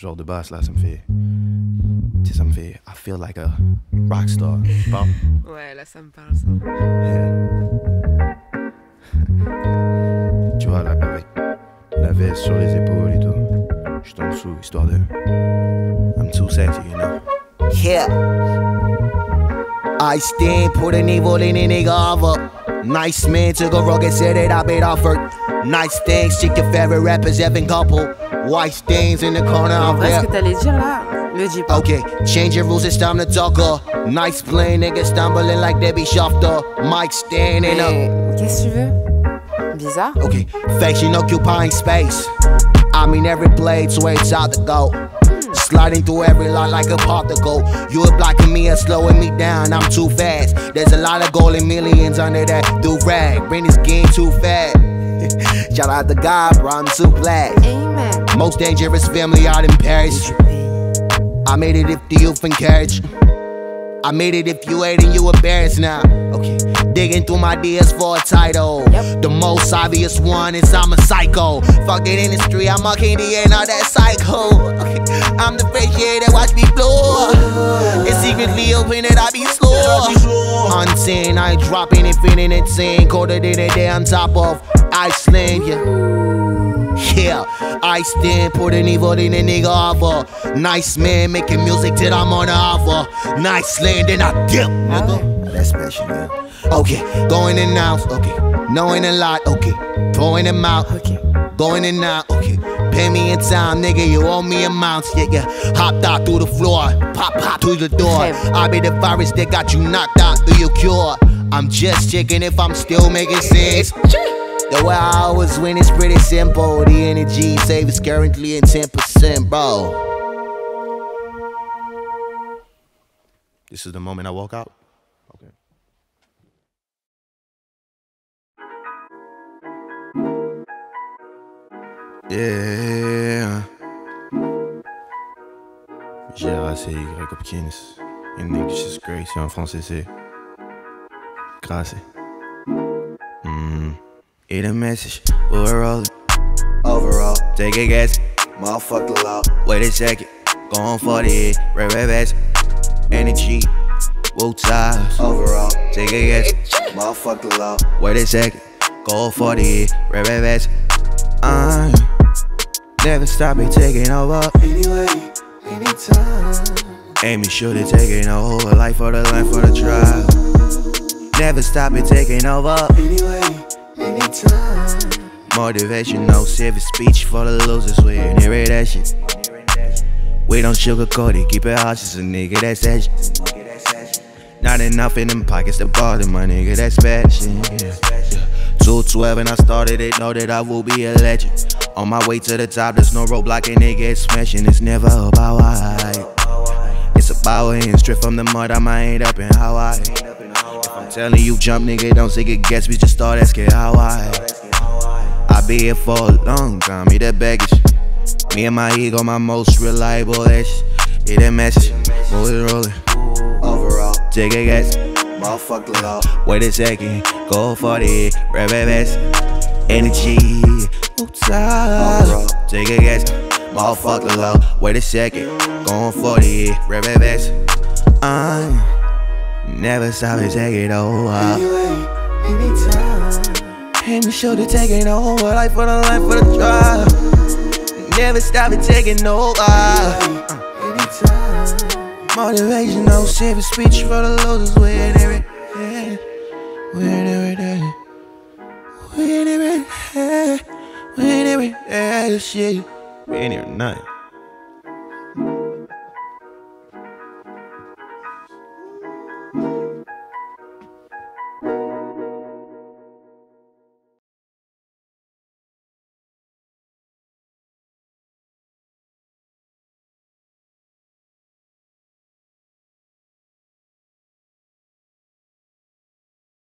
just rode the bus là, ça me fait... Tu sais, ça me fait... I feel like a rock star. Bon. Ouais, là, ça me parle, ça. Yeah. Tu vois, là, avec la veste sur les épaules et tout, je suis en dessous, histoire de... I'm too sexy, you know? Yeah. Iceland, put an evil in a nigga over. Nice man took a rock and said that I've been offered. Nice things, check your favorite rappers, Evan Couple. White things in the corner, I'm there. Okay, change your rules, it's time to talk up. Nice playing, niggas stumbling like Debbie Shafter. Mike standing up. Qu'est-ce que tu veux? Bizarre. Okay, faction occupying space. I mean, every blade's way it's out to go. Sliding through every lot like a particle. You're blocking me and slowing me down, I'm too fast. There's a lot of golden millions under that do-rag. Bring this game too fast. Shout out to God, bro, I'm too glad. Amen. Most dangerous family out in Paris. I made it if the youth encourage. I made it if you ate and you embarrassed now. Okay. Digging through my DS for a title. Yep. The most obvious one is I'm a psycho. Fuck that industry, I'm a candy and all that psycho. Okay. I'm the fake yeah, that watch me blow. It's secretly open that I be slow. Unseen, I ain't dropping it, feeling insane. Colder than a day on top of Iceland, yeah. Yeah, I stand, put an evil in a nigga over. Nice man, making music till I'm on the hover. Nice land and I dip, nigga. That's special, yeah. Okay, going in and out, okay. Knowing a lot, okay. Throwing them out, okay. Going in and out, okay. Pay me in time, nigga, you owe me amounts, yeah, yeah. Hopped out through the floor, pop, pop through the door. I be the virus that got you knocked out through your cure. I'm just checking if I'm still making sense. The way I always win is pretty simple. The energy save is currently in 10%, bro. This is the moment I walk out? Okay. Yeah. Gracy Hopkins. In English is Grace, en français c'est Gracy. Eat a message, we're rolling. Overall, take a guess. Motherfuck the law. Wait a second, going for the red, red vest. Energy, woo ties. Overall, take a guess. Motherfuck the law. Wait a second, going for the red, red vest. I'm never stopping taking over. Anyway, anytime. Amy should have taken over. Life for the line for the trial. Never stopping taking over. Anyway. Anytime. Motivational civic speech for the losers. We inherit that shit. We don't sugarcoat it, keep it hot. Just a nigga that's that shit. Not enough in them pockets to bother my nigga. That's fashion. Yeah. 212 and I started it. Know that I will be a legend. On my way to the top, there's no roadblock and they get smashing. It's never about why. It's about when straight from the mud. I might end up in Hawaii. Telling you jump, nigga, don't take a guess. We just start asking how I be here for a long time, eat that baggage. Me and my ego, my most reliable ass. Eat that message, move it rolling. Overall, take a guess. Motherfuck the law. Wait a second, go for the red vest. Energy, overall, take a guess. Motherfuck the law. Wait a second, going for the red vest. I'm never stop it, take it over. Anyway, anytime. And the shoulder taking over. Life for the line, for the drive. Never stop it, taking over. Anyway, anytime. Motivational saving speech for the losers. We're in it, yeah. We're in it, yeah. We're in it, yeah. We're in it, yeah. Shit. We're in it, yeah.